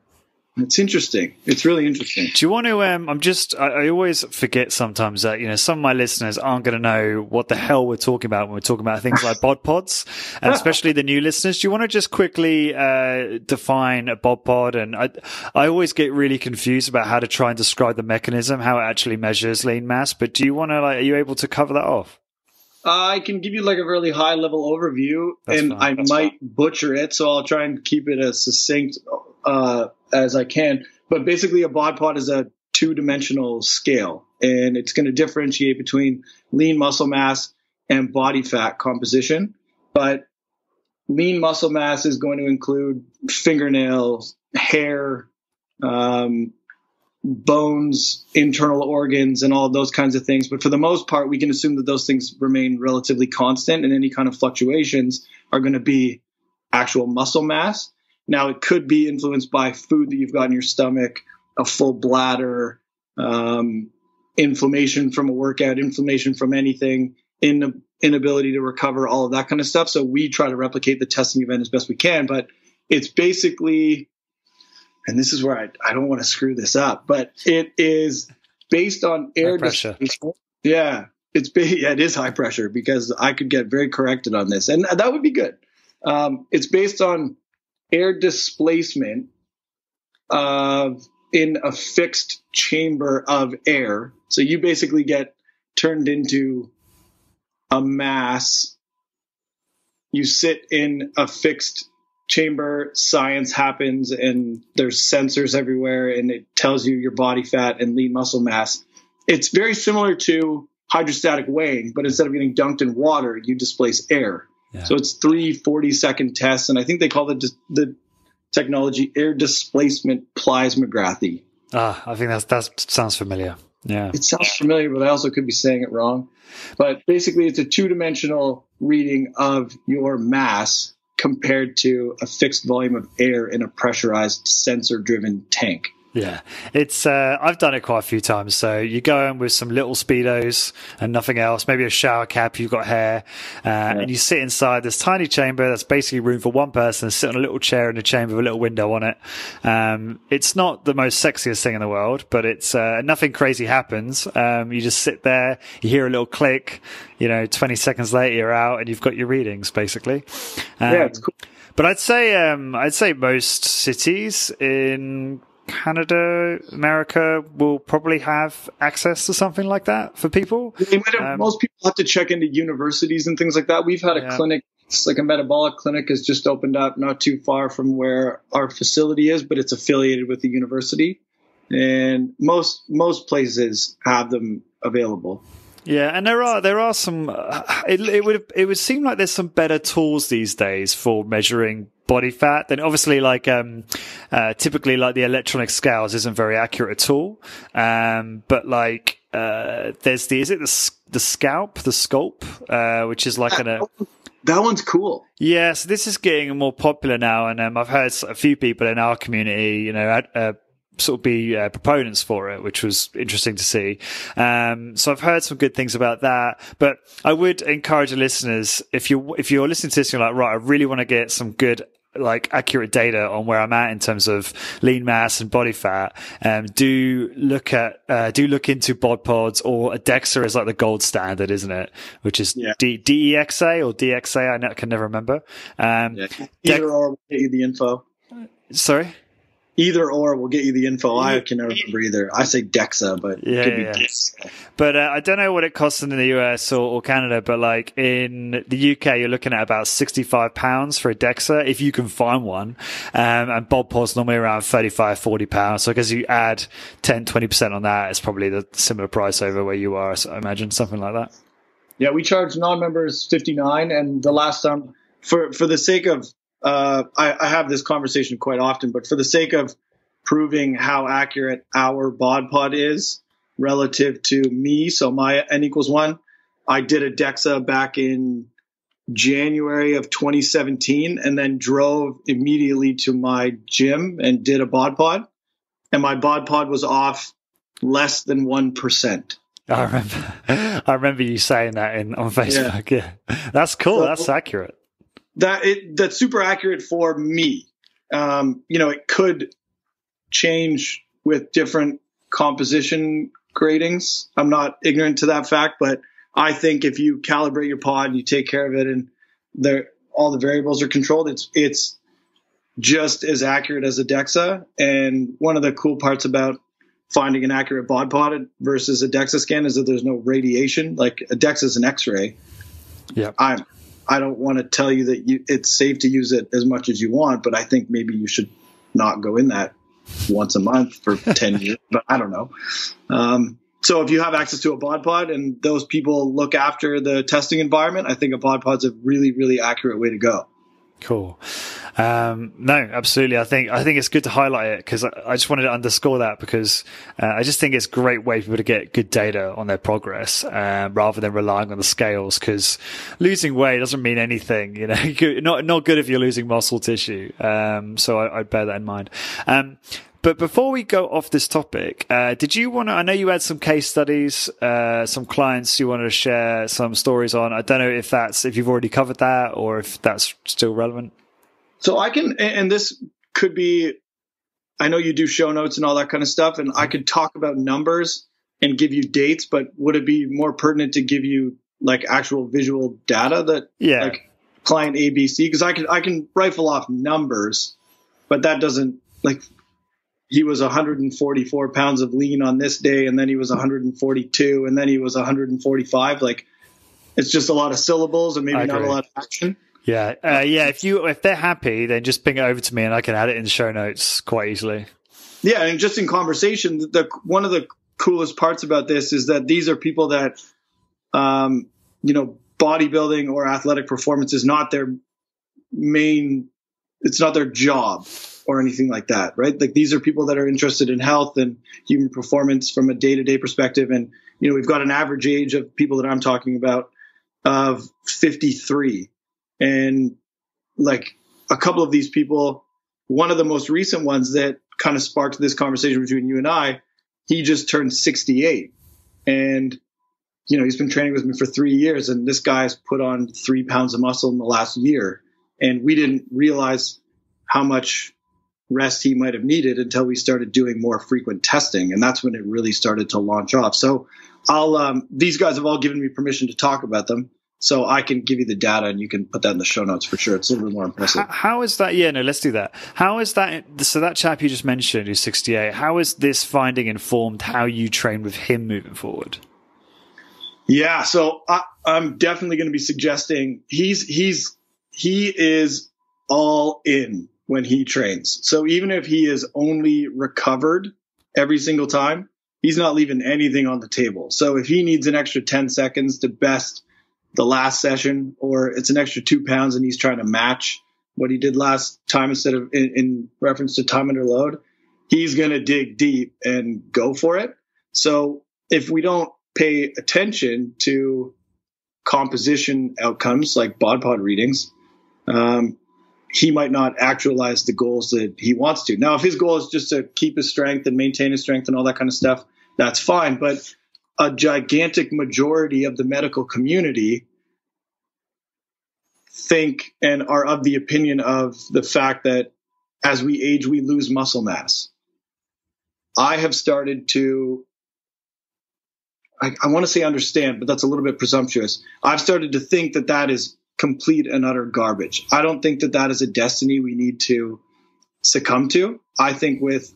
It's interesting. It's really interesting. Do you want to, um, I'm just, I, I always forget sometimes that, you know, some of my listeners aren't going to know what the hell we're talking about when we're talking about things like BodPods, and especially the new listeners. Do you want to just quickly, uh, define a BodPod? And I, I always get really confused about how to try and describe the mechanism, how it actually measures lean mass. But do you want to, like, are you able to cover that off? Uh, I can give you like a really high level overview. That's and fine. I That's might fine. butcher it. So I'll try and keep it as succinct, uh, as I can. But basically, a BodPod is a two-dimensional scale, and it's going to differentiate between lean muscle mass and body fat composition. But lean muscle mass is going to include fingernails, hair, um, bones, internal organs, and all of those kinds of things. But for the most part, we can assume that those things remain relatively constant, and any kind of fluctuations are going to be actual muscle mass. Now, it could be influenced by food that you've got in your stomach, a full bladder, um, inflammation from a workout, inflammation from anything, in, inability to recover, all of that kind of stuff. So we try to replicate the testing event as best we can, but it's basically, and this is where I, I don't want to screw this up, but it is based on air pressure. Yeah, it's, yeah, it is high pressure, because I could get very corrected on this, and that would be good. Um, it's based on air displacement of in a fixed chamber of air. So you basically get turned into a mass. You sit in a fixed chamber, science happens, and there's sensors everywhere, and it tells you your body fat and lean muscle mass. It's very similar to hydrostatic weighing, but instead of getting dunked in water, you displace air. Yeah. So it's three forty-second tests, and I think they call the the technology air displacement plysmography. Ah, I think that's, that sounds familiar. Yeah, it sounds familiar, but I also could be saying it wrong. But basically, it's a two-dimensional reading of your mass compared to a fixed volume of air in a pressurized sensor-driven tank. Yeah, it's uh, I've done it quite a few times. So you go in with some little Speedos and nothing else, maybe a shower cap, you've got hair, uh, yeah. and you sit inside this tiny chamber that's basically room for one person, sit on a little chair in a chamber with a little window on it. Um, it's not the most sexiest thing in the world, but it's uh, nothing crazy happens. Um, you just sit there, you hear a little click, you know, twenty seconds later you're out and you've got your readings, basically. Um, yeah, it's cool. But I'd say um, I'd say most cities in Canada, America will probably have access to something like that for people. They might have, um, most people have to check into universities and things like that. We've had a yeah. clinic, it's like a metabolic clinic has just opened up not too far from where our facility is, but it's affiliated with the university. And most most places have them available. Yeah, and there are there are some. Uh, it, it would it would seem like there's some better tools these days for measuring body fat than obviously like um, uh, typically like the electronic scales isn't very accurate at all. Um, but like uh, there's the is it the the scalp the Sculp, uh, which is like an. That one's cool. Yeah, so this is getting more popular now, and um, I've heard a few people in our community, you know. Uh, sort of be uh, proponents for it, which was interesting to see. Um, so I've heard some good things about that, but I would encourage the listeners, if you, if you're listening to this, you're like, right, I really want to get some good, like accurate data on where I'm at in terms of lean mass and body fat. Um, do look at, uh, do look into BodPods, or DEXA is like the gold standard, isn't it? Which is yeah. D- DEXA or DXA. I ne- can never remember. Um, yeah. Either De- or will get you the info. Sorry. Either or will get you the info. I can never remember either. I say DEXA, but yeah, it could be yeah. DEXA. But uh, I don't know what it costs in the U S or, or Canada, but like in the U K, you're looking at about sixty-five pounds for a DEXA, if you can find one. Um, and BodPod's normally around thirty-five, forty pounds. So I guess you add ten, twenty percent on that, it's probably the similar price over where you are, so I imagine, something like that. Yeah, we charge non-members fifty-nine, and the last time, for, for the sake of, Uh, I, I have this conversation quite often, but for the sake of proving how accurate our BodPod is relative to me, so my N equals one, I did a DEXA back in January of twenty seventeen and then drove immediately to my gym and did a BodPod. And my BodPod was off less than one percent. I remember, I remember you saying that in, on Facebook. Yeah. yeah. That's cool. So, that's accurate. That it that's super accurate for me. Um, you know, it could change with different composition gradings. I'm not ignorant to that fact, but I think if you calibrate your pod and you take care of it, and there all the variables are controlled, it's it's just as accurate as a DEXA. And one of the cool parts about finding an accurate bod pod versus a DEXA scan is that there's no radiation. Like a DEXA is an X-ray. Yeah, I'm. I don't want to tell you that you, it's safe to use it as much as you want, but I think maybe you should not go in that once a month for ten years, but I don't know. Um, so if you have access to a BodPod and those people look after the testing environment, I think a BodPod's a really, really accurate way to go. Cool. Um, no, absolutely. I think I think it's good to highlight it because I, I just wanted to underscore that because uh, I just think it's a great way for people to get good data on their progress uh, rather than relying on the scales, because losing weight doesn't mean anything. You know, not not good if you're losing muscle tissue. Um, so I, I'd bear that in mind. Um, but before we go off this topic, uh, did you want to, I know you had some case studies, uh, some clients you wanted to share some stories on. I don't know if that's, if you've already covered that or if that's still relevant. So I can, and this could be, I know you do show notes and all that kind of stuff, and I could talk about numbers and give you dates, but would it be more pertinent to give you like actual visual data that yeah. like client A B C? Cause I can, I can rifle off numbers, but that doesn't like, he was one hundred forty-four pounds of lean on this day, and then he was one hundred forty-two, and then he was one hundred forty-five. Like, it's just a lot of syllables and maybe not a lot of action. Yeah. Uh, yeah. If you, if they're happy, then just ping it over to me and I can add it in the show notes quite easily. Yeah. And just in conversation, the, one of the coolest parts about this is that these are people that, um, you know, bodybuilding or athletic performance is not their main, it's not their job or anything like that, right? Like these are people that are interested in health and human performance from a day-to-day perspective. And, you know, we've got an average age of people that I'm talking about of fifty-three. And like a couple of these people, one of the most recent ones that kind of sparked this conversation between you and I, he just turned sixty-eight. And, you know, he's been training with me for three years. And this guy's put on three pounds of muscle in the last year. And we didn't realize how much rest he might have needed until we started doing more frequent testing. And that's when it really started to launch off. So I'll, um, these guys have all given me permission to talk about them. So I can give you the data, and you can put that in the show notes for sure. It's a little bit more impressive. How is that? Yeah, no, let's do that. How is that? So that chap you just mentioned who's sixty-eight, how is this finding informed how you train with him moving forward? Yeah, so I, I'm definitely going to be suggesting he's he's he is all in when he trains. So even if he is only recovered every single time, he's not leaving anything on the table. So if he needs an extra ten seconds to best the last session, or it's an extra two pounds and he's trying to match what he did last time instead of in, in reference to time under load, he's going to dig deep and go for it. So if we don't pay attention to composition outcomes like BodPod readings, um, he might not actualize the goals that he wants to. Now, if his goal is just to keep his strength and maintain his strength and all that kind of stuff, that's fine. But a gigantic majority of the medical community think and are of the opinion of the fact that as we age, we lose muscle mass. I have started to, I, I want to say understand, but that's a little bit presumptuous. I've started to think that that is complete and utter garbage. I don't think that that is a destiny we need to succumb to. I think with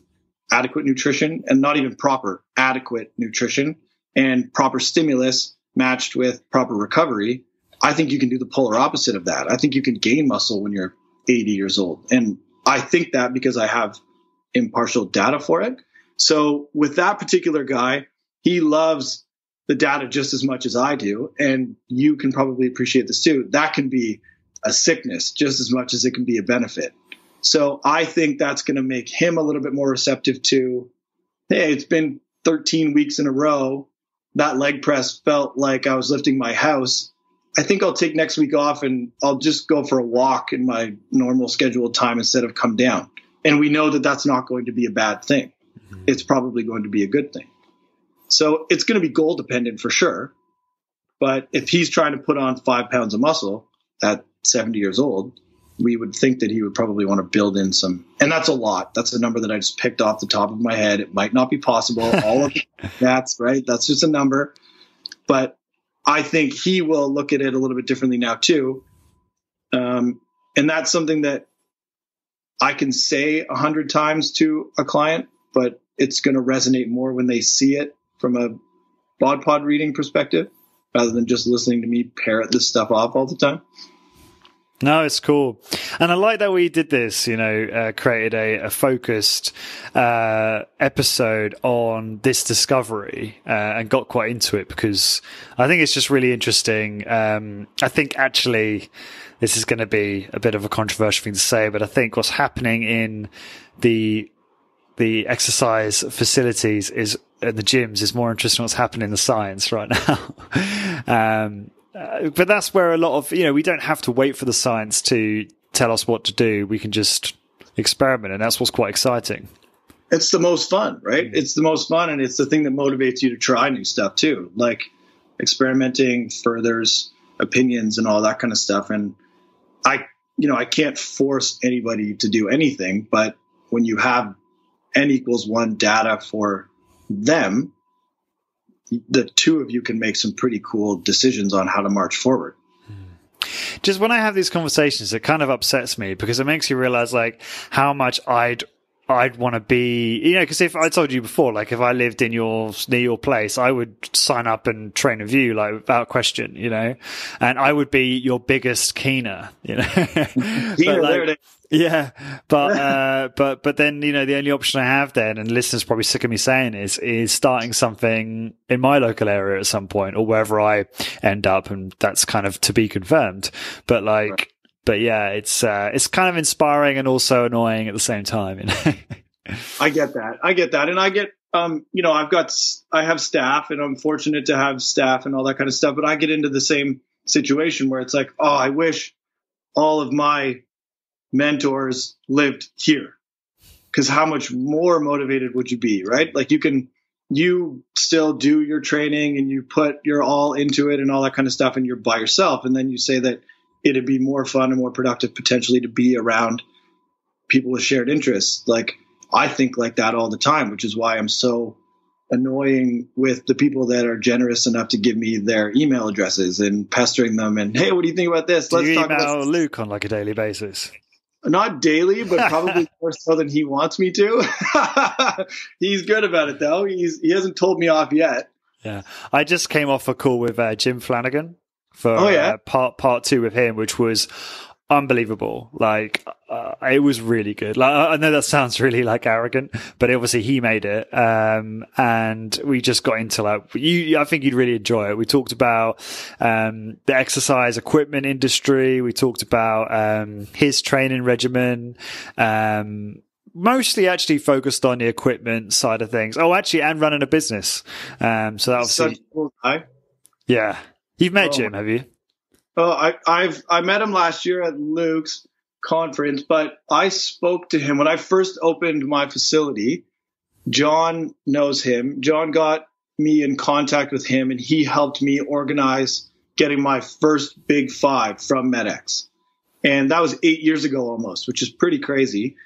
adequate nutrition, and not even proper, adequate nutrition, and proper stimulus matched with proper recovery, I think you can do the polar opposite of that. I think you can gain muscle when you're eighty years old. And I think that because I have impartial data for it. So with that particular guy, he loves the data just as much as I do. And you can probably appreciate this too. That can be a sickness just as much as it can be a benefit. So I think that's going to make him a little bit more receptive to, hey, it's been thirteen weeks in a row. That leg press felt like I was lifting my house. I think I'll take next week off and I'll just go for a walk in my normal scheduled time instead of come down. And we know that that's not going to be a bad thing. It's probably going to be a good thing. So it's going to be goal dependent for sure. But if he's trying to put on five pounds of muscle at seventy years old, we would think that he would probably want to build in some, and that's a lot. That's a number that I just picked off the top of my head. It might not be possible. All of that's right. That's just a number. But I think he will look at it a little bit differently now too. Um, and that's something that I can say a hundred times to a client, but it's going to resonate more when they see it from a BodPod reading perspective, rather than just listening to me parrot this stuff off all the time. No, it's cool. And I like that we did this, you know, uh, created a, a focused uh, episode on this discovery uh, and got quite into it because I think it's just really interesting. Um, I think actually this is going to be a bit of a controversial thing to say, but I think what's happening in the the exercise facilities is at the gyms is more interesting than what's happening in the science right now. um Uh, but that's where a lot of, you know, we don't have to wait for the science to tell us what to do. We can just experiment. And that's what's quite exciting. It's the most fun, right? Mm-hmm. It's the most fun. And it's the thing that motivates you to try new stuff too. Like experimenting furthers opinions and all that kind of stuff. And I, you know, I can't force anybody to do anything, but when you have N equals one data for them, the two of you can make some pretty cool decisions on how to march forward. Just when I have these conversations, it kind of upsets me because it makes you realize like how much I'd, I'd want to be, you know, because if I told you before, like if I lived in your, near your place, I would sign up and train with you, like without question, you know, and I would be your biggest keener, you know, keener, like, there it is. Yeah, but uh, but but then you know the only option I have then, and listeners probably sick of me saying is is starting something in my local area at some point or wherever I end up, and that's kind of to be confirmed. But like, right. but yeah, it's uh, it's kind of inspiring and also annoying at the same time. You know? I get that, I get that, and I get um, you know, I've got I have staff, and I'm fortunate to have staff and all that kind of stuff. But I get into the same situation where it's like, oh, I wish all of my mentors lived here, because how much more motivated would you be, right? Like you can, you still do your training and you put your all into it and all that kind of stuff, and you're by yourself. And then you say that it'd be more fun and more productive potentially to be around people with shared interests. Like I think like that all the time, which is why I'm so annoying with the people that are generous enough to give me their email addresses and pestering them. And, hey, what do you think about this? Do Let's you talk email about this. Luke on like a daily basis? Not daily, but probably more so than he wants me to. He's good about it, though. He's He hasn't told me off yet. Yeah. I just came off a call with uh, Jim Flanagan for oh, yeah? uh, part part two with him, which was unbelievable. Like, uh, it was really good. Like, I know that sounds really like arrogant, but obviously he made it. Um, and we just got into like, you, I think you'd really enjoy it. We talked about, um, the exercise equipment industry. We talked about, um, his training regimen, um, mostly actually focused on the equipment side of things. Oh, actually, and running a business. Um, so that was such a cool guy. Yeah. You've met oh. Jim, have you? Oh, I, I've I met him last year at Luke's conference, but I spoke to him when I first opened my facility. John knows him. John got me in contact with him, and he helped me organize getting my first big five from MedX. And that was eight years ago almost, which is pretty crazy.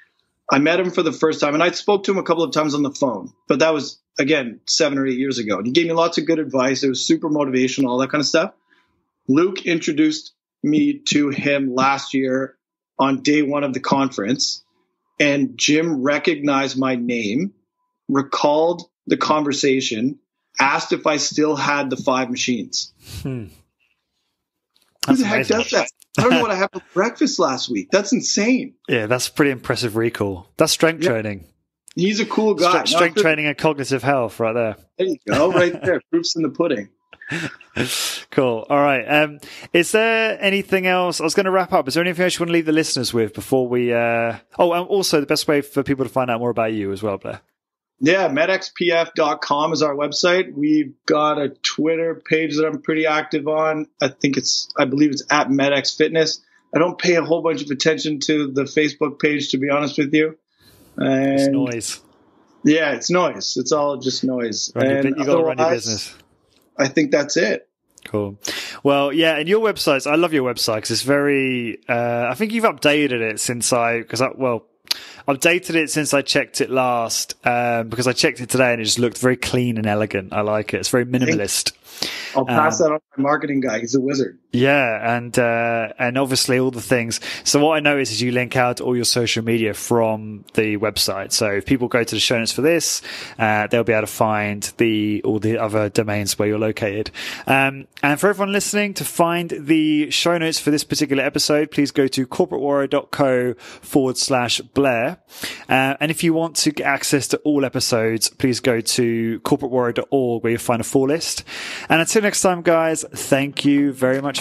I met him for the first time, and I spoke to him a couple of times on the phone, but that was, again, seven or eight years ago. And he gave me lots of good advice. It was super motivational, all that kind of stuff. Luke introduced me to him last year on day one of the conference, and Jim recognized my name, recalled the conversation, asked if I still had the five machines. Hmm. Who the heck does that? I don't know what I had for breakfast last week. That's insane. Yeah, that's pretty impressive recall. That's strength yeah. training. He's a cool guy. Strength, strength no, training and cognitive health right there. There you go, right there. Proof's in the pudding. Cool. All right. Um, is there anything else? I was going to wrap up. Is there anything else you want to leave the listeners with before we... Uh... Oh, and also the best way for people to find out more about you as well, Blair. Yeah, Med X P F dot com is our website. We've got a Twitter page that I'm pretty active on. I think it's, I believe it's at MedX Fitness. I don't pay a whole bunch of attention to the Facebook page, to be honest with you. And it's noise. Yeah, it's noise. It's all just noise. Run your, and you got to run your business. I think that's it. Cool. Well, yeah, and your websites, I love your website because it's very, uh, I think you've updated it since I, because I, well, updated it since I checked it last, um, because I checked it today and it just looked very clean and elegant. I like it. It's very minimalist. I'll pass um, that on to my marketing guy. He's a wizard. Yeah, and uh, and obviously all the things. So what I noticed is you link out all your social media from the website. So if people go to the show notes for this, uh, they'll be able to find the all the other domains where you're located. Um, and for everyone listening, to find the show notes for this particular episode, please go to corporatewarrior.co forward slash Blair. Uh, and if you want to get access to all episodes, please go to corporate warrior dot org where you'll find a full list. And until next time, guys, thank you very much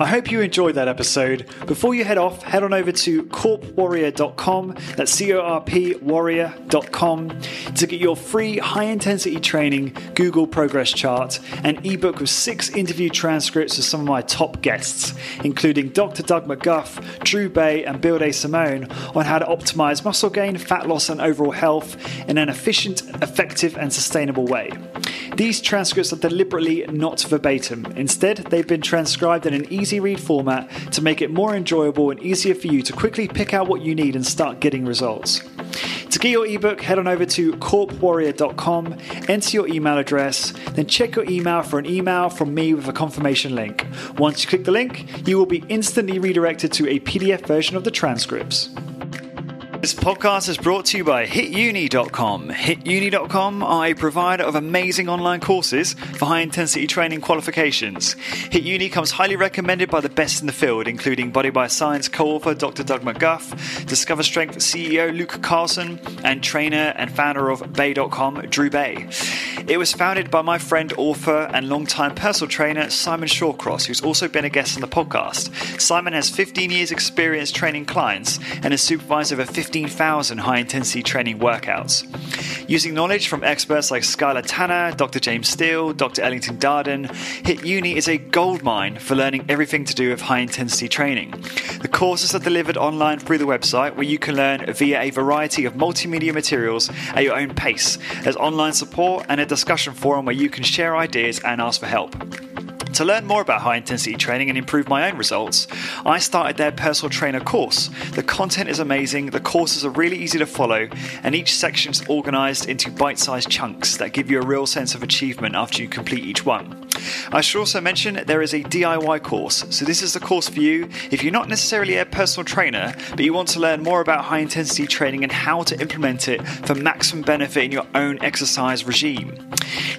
I hope you enjoyed that episode. Before you head off, head on over to corp warrior dot com, that's C O R P warrior dot com, to get your free high-intensity training Google progress chart and ebook with six interview transcripts of some of my top guests, including Doctor Doug McGuff, Drew Bay, and Bill Day Simone, on how to optimize muscle gain, fat loss, and overall health in an efficient, effective, and sustainable way. These transcripts are deliberately not verbatim. Instead, they've been transcribed in an easy read format to make it more enjoyable and easier for you to quickly pick out what you need and start getting results. To get your ebook, head on over to corp warrior dot com, enter your email address, then check your email for an email from me with a confirmation link. Once you click the link, you will be instantly redirected to a P D F version of the transcripts. This podcast is brought to you by hit uni dot com. hit uni dot com are a provider of amazing online courses for high-intensity training qualifications. HitUni comes highly recommended by the best in the field, including Body by Science co-author Doctor Doug McGuff, Discover Strength C E O Luke Carlson, and trainer and founder of Bay dot com, Drew Bay. It was founded by my friend, author, and longtime personal trainer, Simon Shawcross, who's also been a guest on the podcast. Simon has fifteen years experience training clients and is supervised over fifteen thousand high-intensity training workouts. Using knowledge from experts like Skyler Tanner, Doctor James Steele, Doctor Ellington Darden, HitUni is a goldmine for learning everything to do with high-intensity training. The courses are delivered online through the website, where you can learn via a variety of multimedia materials at your own pace. There's online support and a discussion forum where you can share ideas and ask for help. To learn more about high-intensity training and improve my own results, I started their personal trainer course. The content is amazing, the courses are really easy to follow, and each section is organized into bite-sized chunks that give you a real sense of achievement after you complete each one. I should also mention there is a D I Y course, so this is the course for you if you're not necessarily a personal trainer, but you want to learn more about high-intensity training and how to implement it for maximum benefit in your own exercise regime.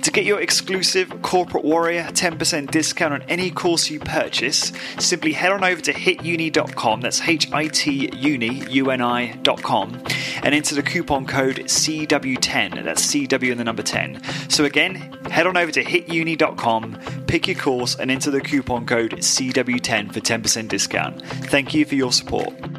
To get your exclusive Corporate Warrior ten percent discount on any course you purchase, simply head on over to hit uni dot com, that's H I T uni, U N I dot com, and enter the coupon code C W ten, that's C W and the number ten. So again, head on over to hit uni dot com, pick your course, and enter the coupon code C W ten for ten percent discount. Thank you for your support.